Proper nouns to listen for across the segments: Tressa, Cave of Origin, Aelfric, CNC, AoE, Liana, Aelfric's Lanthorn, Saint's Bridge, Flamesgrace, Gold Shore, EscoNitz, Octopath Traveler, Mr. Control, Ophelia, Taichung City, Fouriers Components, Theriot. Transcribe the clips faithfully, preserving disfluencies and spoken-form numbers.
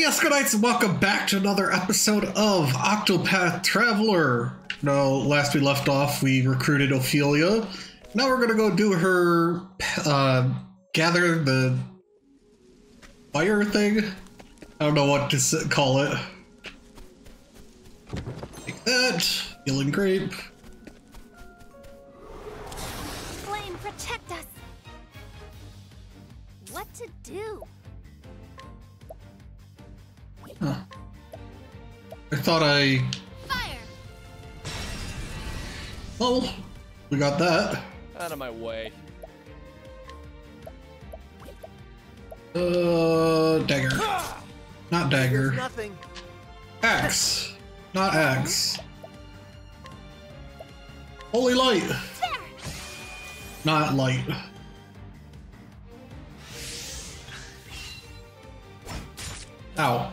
Hey EscoNitz, welcome back to another episode of Octopath Traveler. Now, last we left off, we recruited Ophelia. Now we're gonna go do her, uh, gather the fire thing? I don't know what to call it. Like that, healing grape. Flame, protect us! What to do? Huh. I thought I... Fire. Well, we got that. Out of my way. Uh, dagger. Ah! Not dagger. Nothing. Axe. Not axe. Holy light. There. Not light. Ow.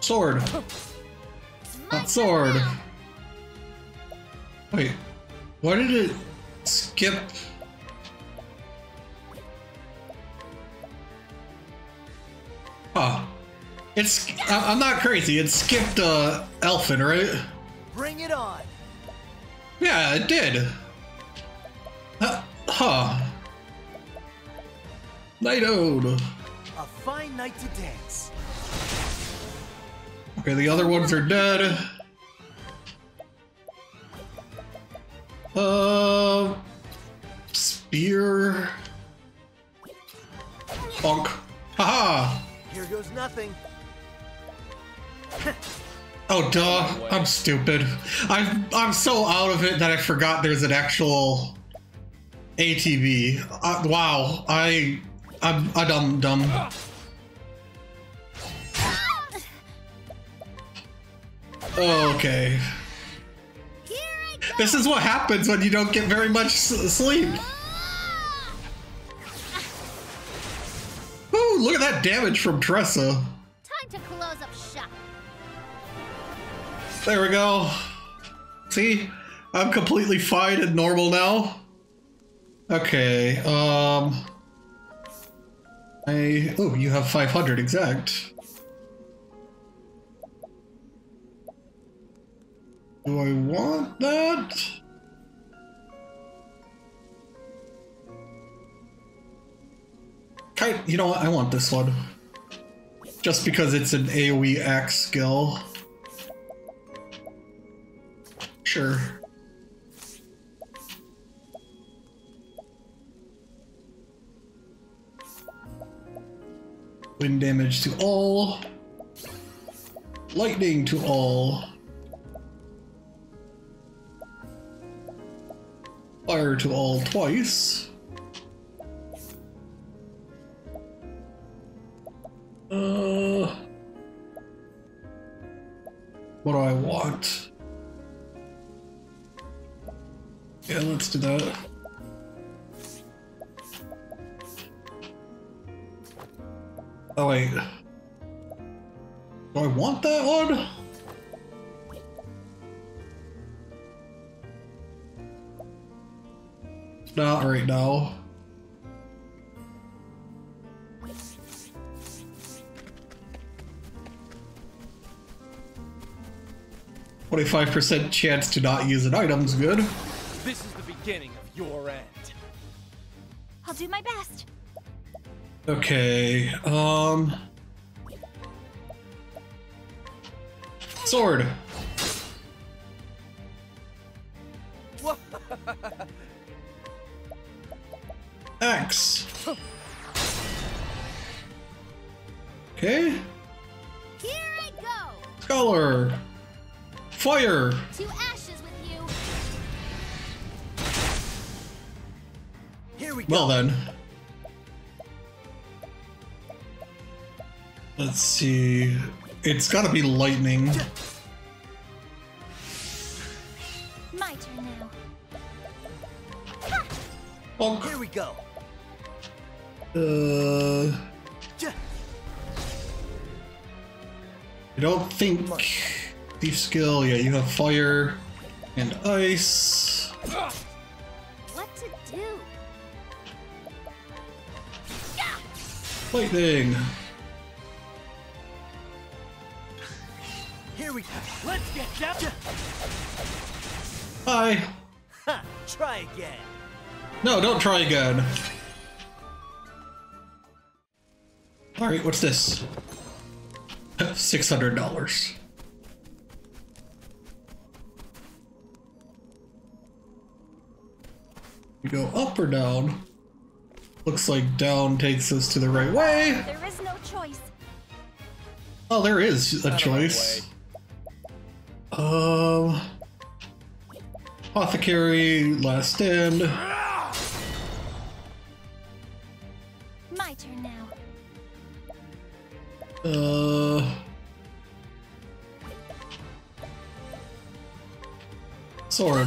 Sword. Not sword. Wait, why did it skip? Huh. It's, I'm not crazy, it skipped uh, Elfin, right? Bring it on. Yeah, it did. Uh, huh. Night Ode. A fine night to dance. Okay, the other ones are dead. Uh, spear. Bonk. Haha! Here goes nothing. Oh duh! I'm stupid. I'm I'm so out of it that I forgot there's an actual A T B. Uh, wow! I I'm I dumb dumb. Okay. This is what happens when you don't get very much sleep. Ooh, look at that damage from Tressa. Time to close up shop. There we go. See? I'm completely fine and normal now. Okay, um... I... Oh, you have five hundred exact. Do I want that? I, you know what? I want this one. Just because it's an AoE axe skill. Sure. Wind damage to all. Lightning to all. Fire to all twice. Uh, what do I want? Yeah, let's do that. Oh wait. Do I want that one? Not right now. twenty-five percent chance to not use an item's good. This is the beginning of your end. I'll do my best. Okay, um... sword! Axe. Okay. Here I go. Scholar. Fire. To ashes with you. Here we go. Well then. Let's see. It's gotta be lightning. My turn now. Bonk. Here we go. Uh, I don't think thief skill. Yeah, you have fire and ice. What to do? Lightning. Here we go. Let's get down. Hi. Ha, try again. No, don't try again. All right, what's this? six hundred dollars. We go up or down? Looks like down takes us to the right way. There is no choice. Oh, there is a choice. Um, apothecary, last stand. My turn now. Uh, sword.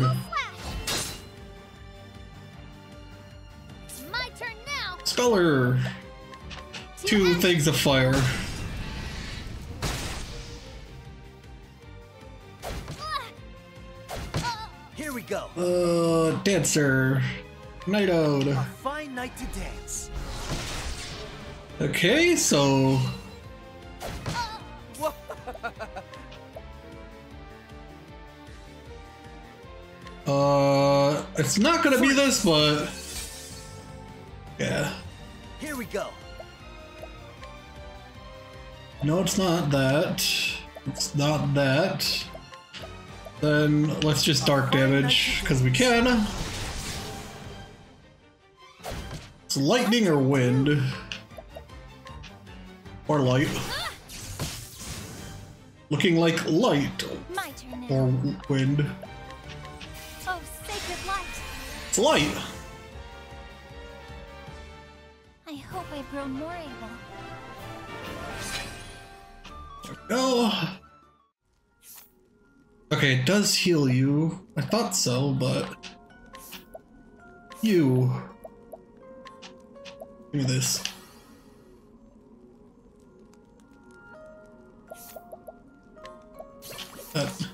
My turn now. Speller. Two things of fire. Uh, dancer, night out. A fine night to dance. Okay, so. Uh, uh, it's not gonna be this, but yeah. Here we go. No, it's not that. It's not that. Then let's just dark damage because we can. It's lightning or wind. Or light. Looking like light or wind. Oh, sacred light. It's light. I hope I've grown more able. No. Okay, it does heal you. I thought so, but... You. Give me this. That.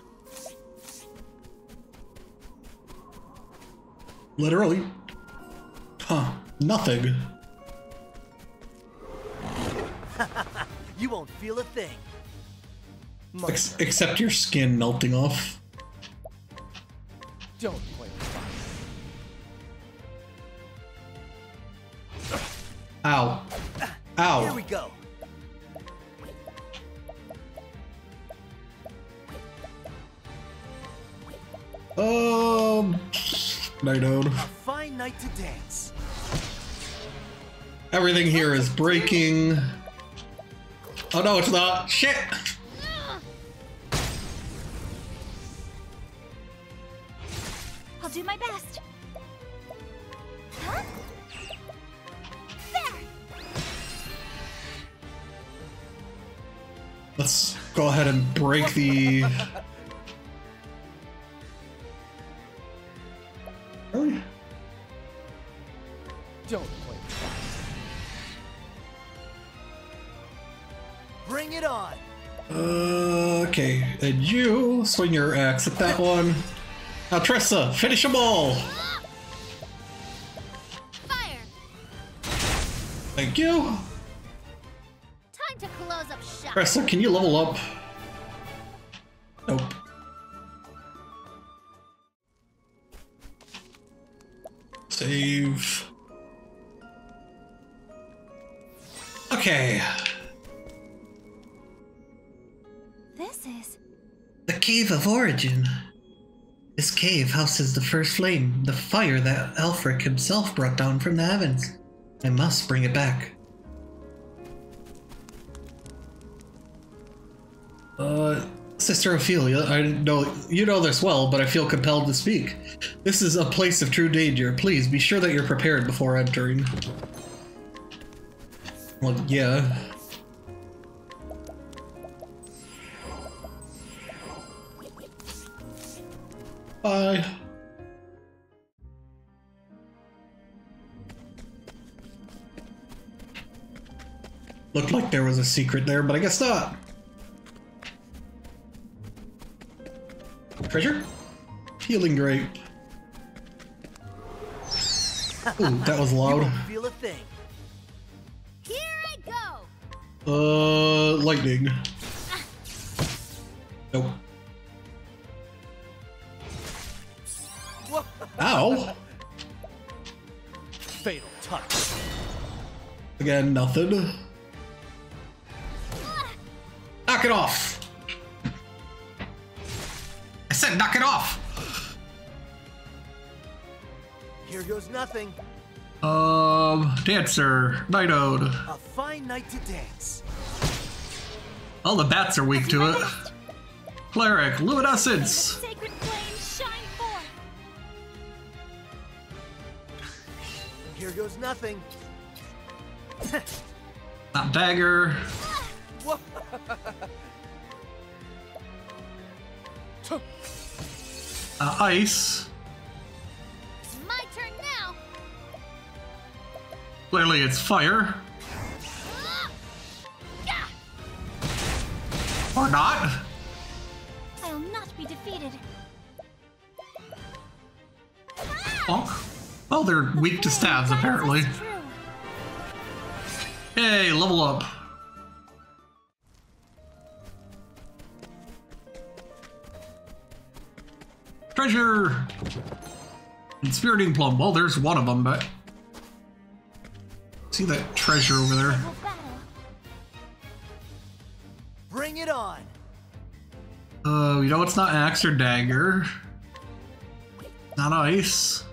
Literally. Huh. Nothing. You won't feel a thing. Ex except your skin melting off. Don't play with fire. Ow. Ow. Here we go. Um Night Ode. A fine night to dance. Everything here is breaking. Oh no, it's not. Shit! Do my best. Huh? There. Let's go ahead and break the. Really? Don't play. Bring it on. Uh, okay, and you swing your axe at that one. Now, Tressa, finish them all! Fire! Thank you! Time to close up shop. Tressa, can you level up? Nope. Save. Okay. This is... the Cave of Origin. This cave houses the first flame, the fire that Aelfric himself brought down from the heavens. I must bring it back. Uh, Sister Ophelia, I know you know this well, but I feel compelled to speak. This is a place of true danger. Please be sure that you're prepared before entering. Well, yeah. Bye. Looked like there was a secret there, but I guess not. Treasure? Healing grape. Ooh, that was loud. You won't feel a thing. Here I go. Uh, lightning. Nope. Whoa. Ow! Fatal touch. Again, nothing. Knock it off! I said knock it off! Here goes nothing. Um, Dancer, Night Ode. A fine night to dance. All the bats are weak to it. Cleric, Luminescence. Here goes nothing. Not dagger. uh, ice. It's my turn now. Clearly, it's fire. Or not. I'll not be defeated. Oh, well, they're weak to stabs apparently. Hey, level up. Treasure. Inspiriting plum. Well, there's one of them, but see that treasure over there. Bring it on. Oh, uh, you know it's not axe or dagger. Not ice.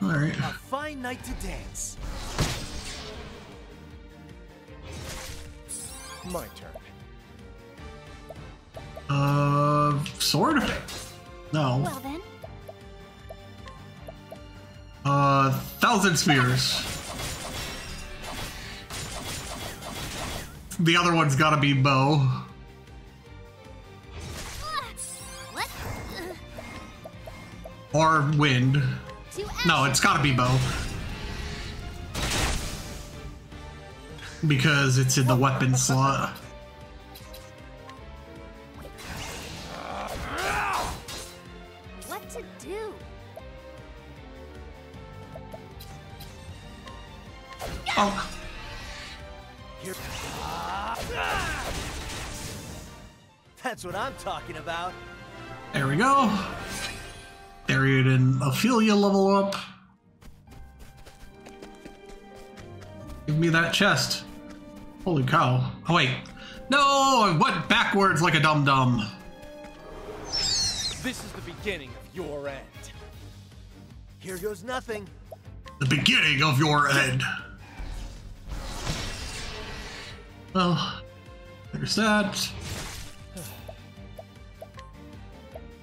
All right. A fine night to dance. My turn. Uh, sword? No. Well then. Uh, thousand spears. The other one's gotta be bow. What? Or wind. No, it's gotta be bow. Because it's in the weapon slot. What to do? Oh. That's what I'm talking about. There we go. Theriot and Ophelia level up. Give me that chest. Holy cow. Oh, wait. No! I went backwards like a dum-dum. This is the beginning of your end. Here goes nothing. The beginning of your end. Well, there's that.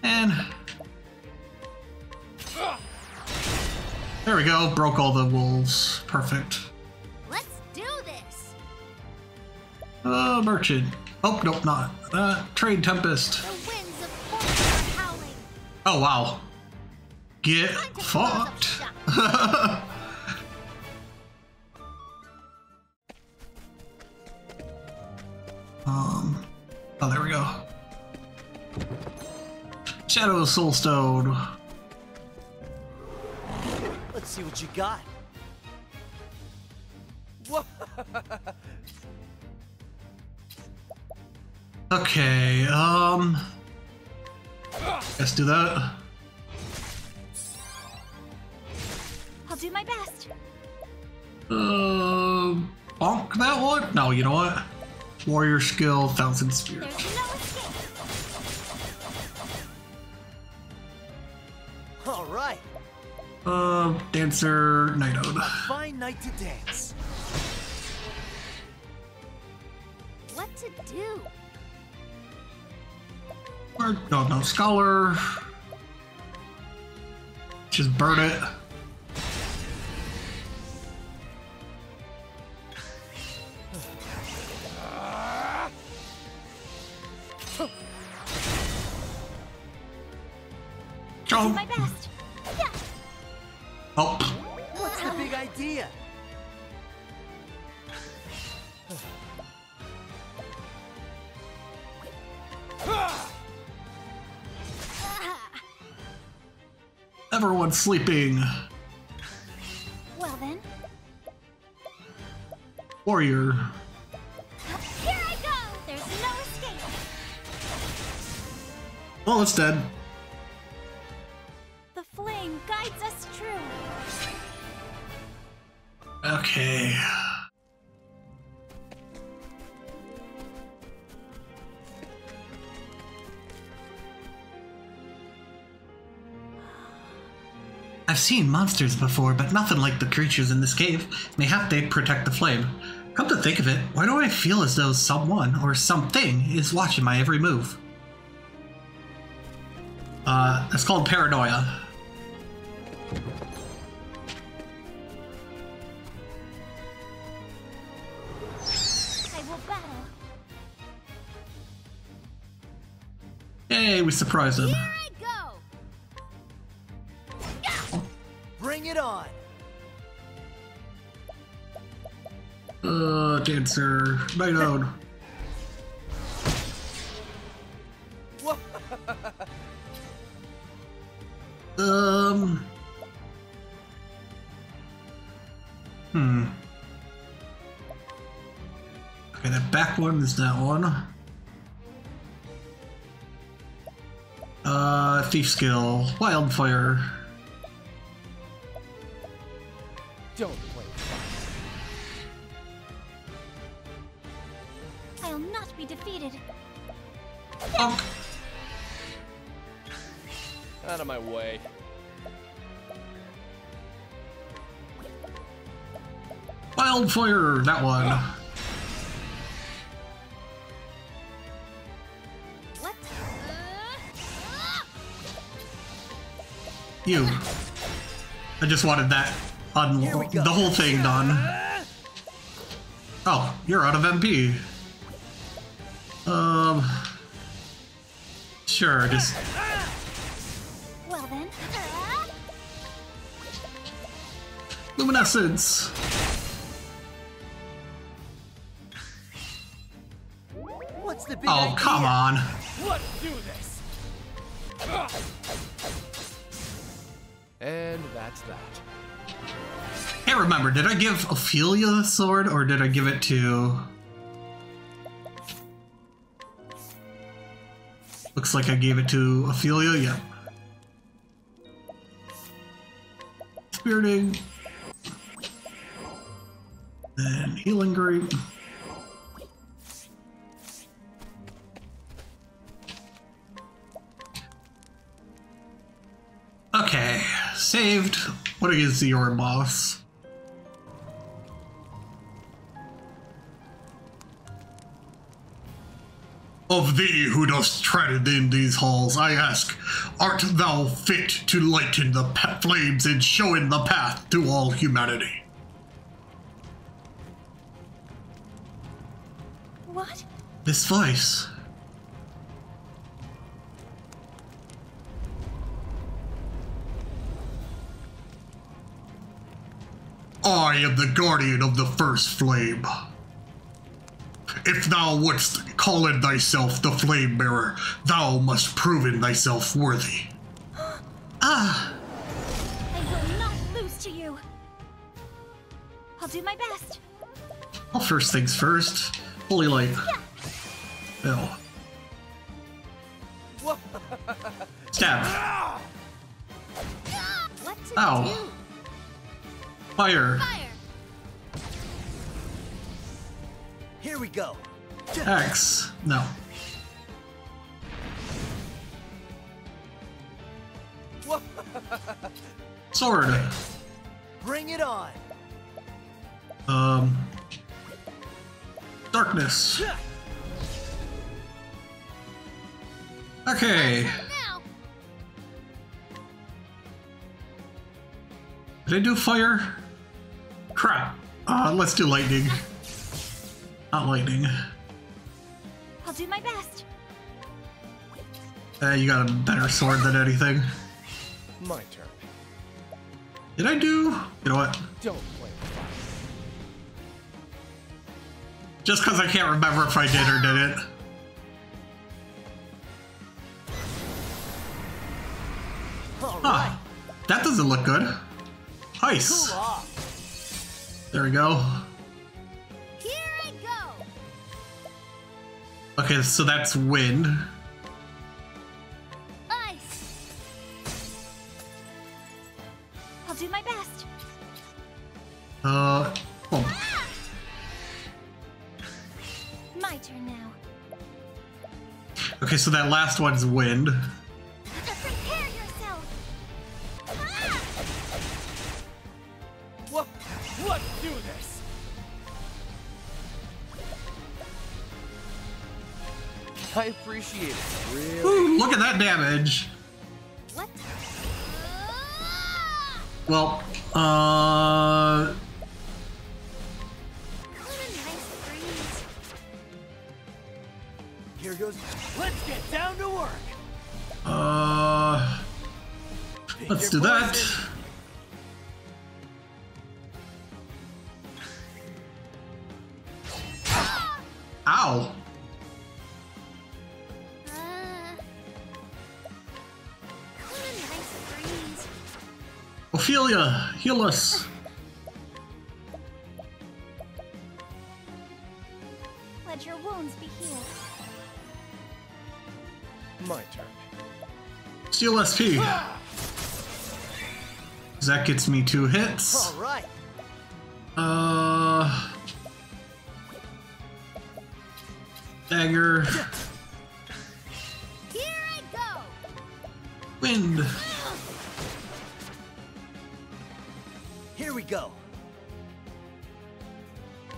And there we go. Broke all the wolves. Perfect. Let's do this. Uh, merchant. Oh, nope, not. Uh, trade tempest. The winds of fortune are howling. Oh, wow. Get fucked. um. Oh, there we go. Shadow Soulstone. Let's see what you got. Okay, um. Let's do that. I'll do my best. Um. Uh, bonk that one? No, you know what? Warrior skill, Thousand Spears. All right. Uh, dancer, Night Ode. Fine night to dance. What to do? Or, no, no scholar. Just burn it. Oh. My best. Yeah. Oh. What's the big idea? Everyone's sleeping. Well then. Warrior. Here I go. There's no escape. Well, it's dead. The flame guides us true. Okay. I've seen monsters before, but nothing like the creatures in this cave. Mayhap they protect the flame. Come to think of it, why do I feel as though someone or something is watching my every move? Uh, that's called paranoia. I will battle. Hey, we surprised him. It on. Uh, dancer, right on. um. Hmm. Okay, that back one is that one. Uh, thief skill, wildfire. Don't play. I'll not be defeated. Oh. Out of my way. Wildfire, that one. Oh. What? You. I just wanted that. The whole thing done. Oh, you're out of M P. Um. Sure, just. Well then. Luminescence. What's the big idea? Oh, come on. Let's do this. And that's that. Can't remember, did I give Ophelia the sword, or did I give it to... Looks like I gave it to Ophelia, yep. Spiriting. Then healing grape. Okay, saved. What is your boss? Of thee who dost tread in these halls, I ask, art thou fit to lighten the flames and show in the path to all humanity? What? This voice. I am the guardian of the first flame. If thou wouldst call in thyself the flame bearer, thou must prove in thyself worthy. Ah! I will not lose to you. I'll do my best. Well, first things first. Holy light. Yeah. Ew. Stab. What to Ow. Do? Fire. Fire. Here we go. X. No. Sword. Bring it on. Um. Darkness. Okay. Did I do fire? Crap. Uh, let's do lightning. Not lightning. I'll do my best. Uh, you got a better sword than anything. My turn. Did I do? You know what? Don't play. Just because I can't remember if I did or didn't. All right. Huh. That doesn't look good. Ice. Cool off. There we go. Here I go. Okay, so that's wind. Uh, oh. My turn now. Okay, so that last one's wind. Prepare yourself. What? Let's do this. I appreciate it. Really? Ooh, look at that damage. What? Well, uh. Here goes. Let's get down to work. Uh, let's do that. Ow. Uh, nice Ophelia, heal us. Let your wounds be healed. My turn. Steal S P. Ah! That gets me two hits. All right. Uh. Dagger. Here I go. Wind. Here we go.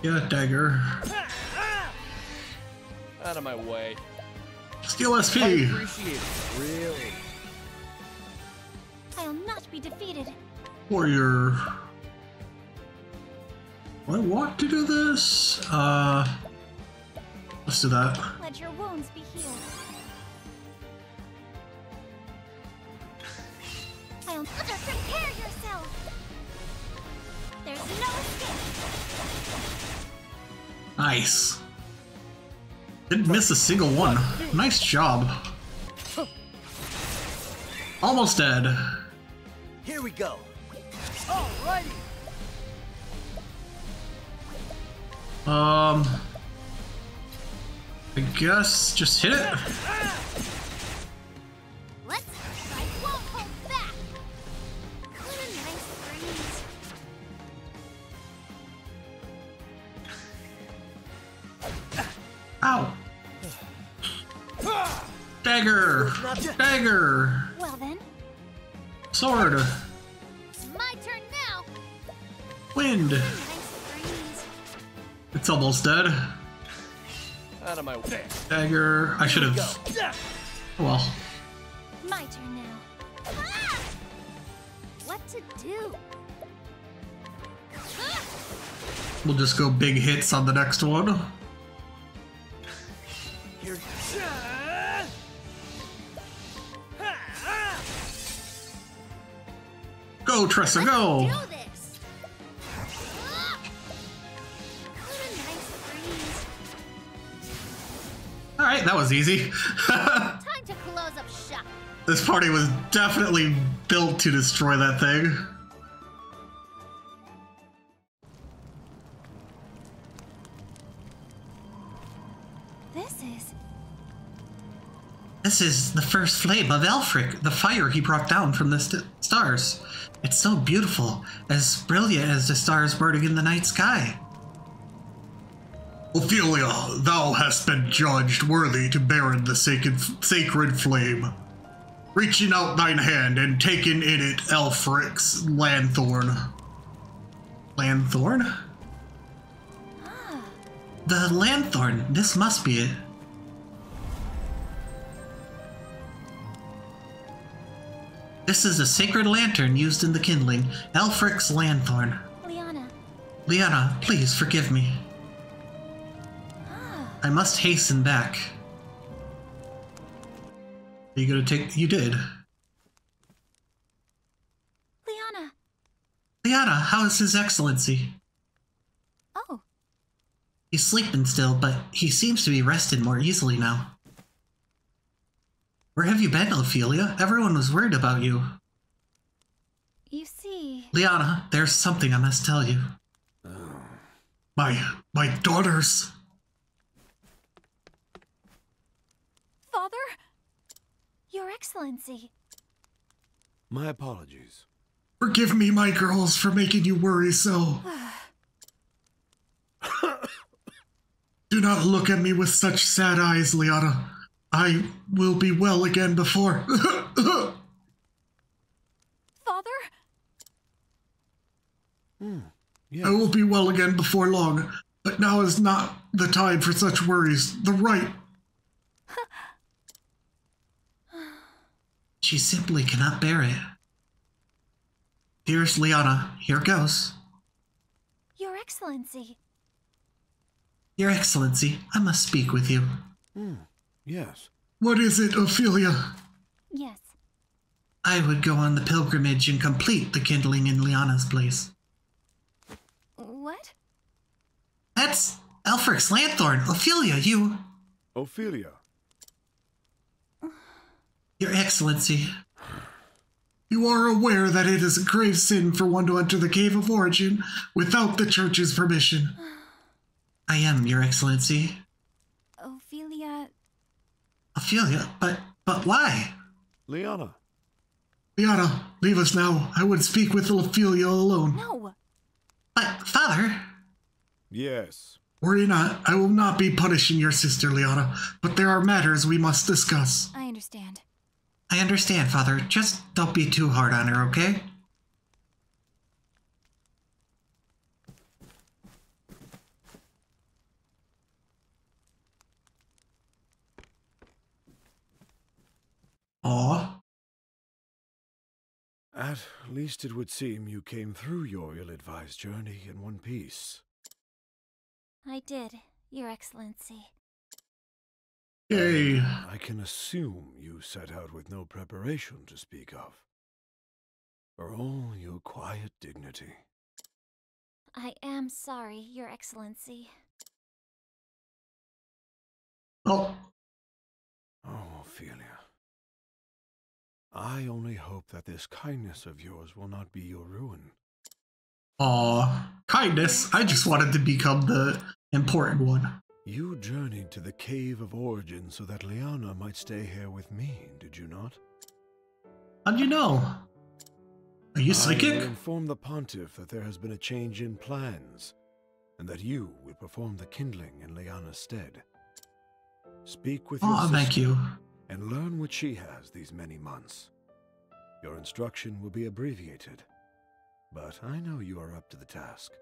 Yeah, dagger. Out of my way. Steal S P. I appreciate it. Really? I'll not be defeated. Warrior. Do I want to do this? Uh, let's do that. Let your wounds be healed. I'll prepare yourself. There's no escape. Nice. Didn't miss a single one. Nice job. Almost dead. Here we go. Alrighty. Um, I guess just hit it. Let's I won't hold back. What a nice breeze. Ow! Dagger! Dagger! Well then. Sword! It's my turn now. Wind! Nice. It's almost dead. Out of my way. Dagger. I should have. Oh well. My turn now. Ah! What to do? Ah! We'll just go big hits on the next one. Here. Go, Tressa, go! Let's do this. All right, that was easy. Time to close up shop. This party was definitely built to destroy that thing. This is the first flame of Aelfric, the fire he brought down from the st stars. It's so beautiful, as brilliant as the stars burning in the night sky. Ophelia, thou hast been judged worthy to bear in the sacred, sacred flame. Reaching out thine hand and taking in it Aelfric's Lanthorn. Lanthorn? Ah. The Lanthorn, this must be it. This is a sacred lantern used in the kindling, Aelfric's Lanthorn. Liana. Liana, please forgive me. Ah. I must hasten back. Are you gonna take? You did. Liana. Liana, how is His Excellency? Oh. He's sleeping still, but he seems to be rested more easily now. Where have you been, Ophelia? Everyone was worried about you. You see... Liana, there's something I must tell you. Oh. My... my daughters... Father? Your Excellency. My apologies. Forgive me, my girls, for making you worry so. Do not look at me with such sad eyes, Liana. I will be well again before... Father? Mm, yes. I will be well again before long, but now is not the time for such worries. The right... She simply cannot bear it. Dearest Liana, here goes. Your Excellency. Your Excellency, I must speak with you. Mm, yes. What is it, Ophelia? Yes. I would go on the pilgrimage and complete the kindling in Liana's place. What? That's Aelfric's Lanthorn. Ophelia, you... Ophelia. Your Excellency. You are aware that it is a grave sin for one to enter the Cave of Origin without the Church's permission. I am, Your Excellency. Ophelia... Ophelia? But, but why? Liana. Liana, leave us now. I would speak with Ophelia alone. No! But, Father... Yes? Worry not. I will not be punishing your sister, Liana, but there are matters we must discuss. I understand. I understand, Father. Just don't be too hard on her, okay? Aw. At least it would seem you came through your ill-advised journey in one piece. I did, Your Excellency. Yay. I can assume you set out with no preparation to speak of. For all your quiet dignity. I am sorry, Your Excellency. Oh. Oh, Ophelia. I only hope that this kindness of yours will not be your ruin. Aw, kindness. I just wanted to become the important one. You journeyed to the Cave of Origin so that Liana might stay here with me, did you not? How'd you know? Are you psychic? I will inform the Pontiff that there has been a change in plans, and that you will perform the kindling in Liana's stead. Speak with oh, your thank you. And learn what she has these many months. Your instruction will be abbreviated, but I know you are up to the task.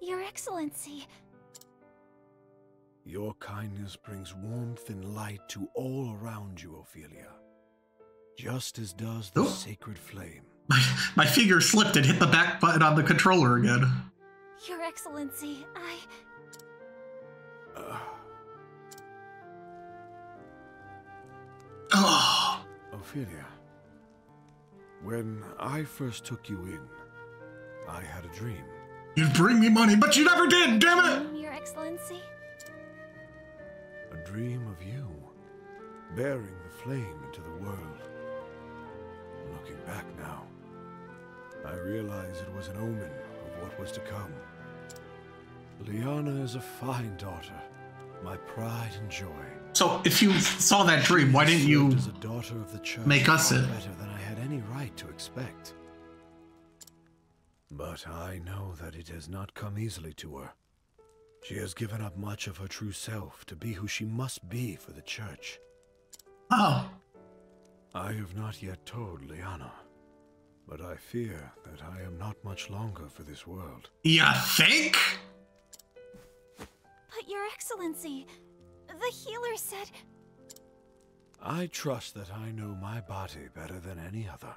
Your Excellency... Your kindness brings warmth and light to all around you, Ophelia. Just as does the Ooh. Sacred flame. My, my finger slipped and hit the back button on the controller again. Your Excellency, I... Uh. Oh. Ophelia, when I first took you in, I had a dream. You'd bring me money, but you never did, damn it! Your Excellency? A dream of you, bearing the flame into the world. Looking back now, I realize it was an omen of what was to come. Liana is a fine daughter, my pride and joy. So, if you saw that dream, why didn't you as a daughter of the church make us it? Better than I had any right to expect. But I know that it has not come easily to her. She has given up much of her true self to be who she must be for the church. Oh. I have not yet told Liana, but I fear that I am not much longer for this world. You think? But Your Excellency, the healer said... I trust that I know my body better than any other.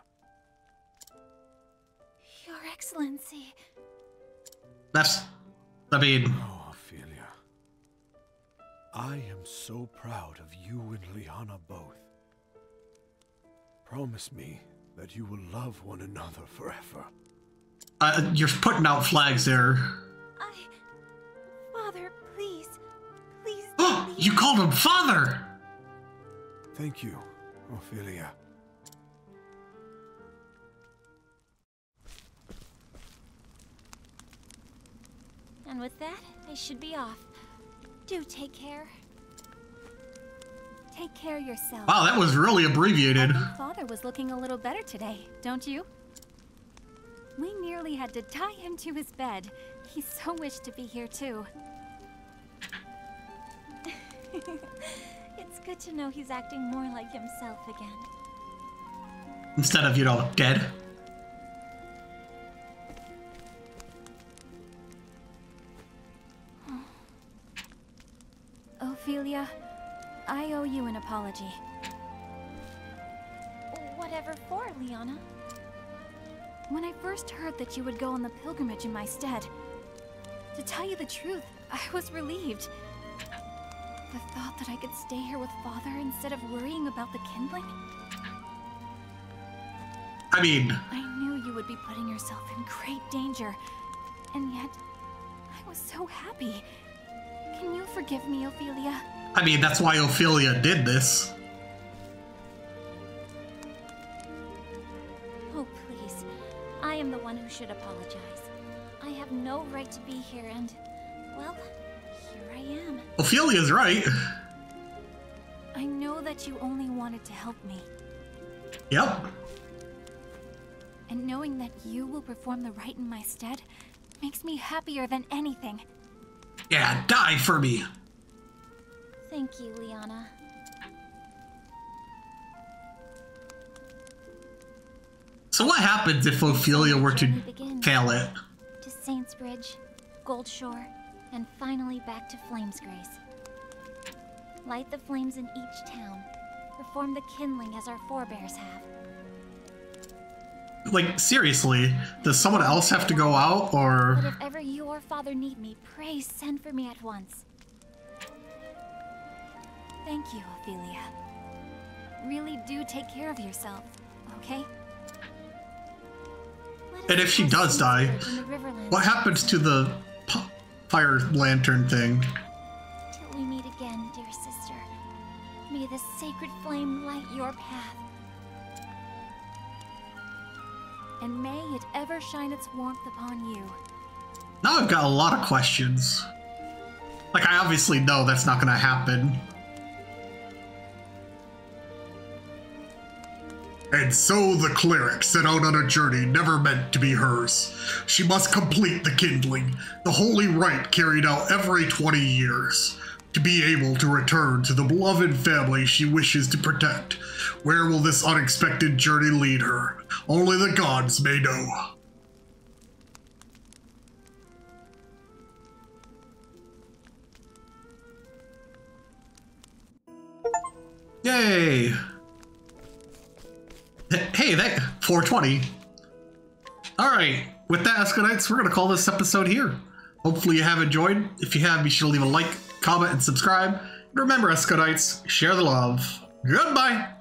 Your Excellency... That's... I mean... Oh. I am so proud of you and Liana both. Promise me that you will love one another forever. Uh, you're putting out flags there. I... Father, please. Please... Oh, you called him Father! Thank you, Ophelia. And with that, I should be off. Do take care. Take care yourself. Wow, that was really abbreviated. Father was looking a little better today, don't you? We nearly had to tie him to his bed. He so wished to be here too. It's good to know he's acting more like himself again. Instead of, you know, dead. Ophelia, I owe you an apology. Whatever for, Liana? When I first heard that you would go on the pilgrimage in my stead, to tell you the truth, I was relieved. The thought that I could stay here with Father instead of worrying about the kindling? I mean... I knew you would be putting yourself in great danger, and yet I was so happy. Can you forgive me, Ophelia? I mean, that's why Ophelia did this. Oh, please. I am the one who should apologize. I have no right to be here, and, well, here I am. Ophelia's right. I know that you only wanted to help me. Yep. And knowing that you will perform the rite in my stead makes me happier than anything. Yeah, die for me. Thank you, Liana. So what happens if Ophelia were to fail it? To Saint's Bridge, Gold Shore, and finally back to Flamesgrace. Light the flames in each town. Perform the kindling as our forebears have. Like, seriously, does someone else have to go out, or... But if ever you or Father need me, pray send for me at once. Thank you, Ophelia. Really do take care of yourself, okay? And if she does die, what happens to the fire lantern thing? Till we meet again, dear sister. May the sacred flame light your path. And may it ever shine its warmth upon you. Now I've got a lot of questions. Like, I obviously know that's not gonna happen. And so the cleric set out on a journey never meant to be hers. She must complete the kindling, the holy rite carried out every twenty years, to be able to return to the beloved family she wishes to protect. Where will this unexpected journey lead her? Only the gods may know. Yay! Hey, that four twenty. Alright, with that, EscoNitz, we're gonna call this episode here. Hopefully you have enjoyed. If you have, be sure to leave a like, comment, and subscribe. And remember, EscoNitz, share the love. Goodbye!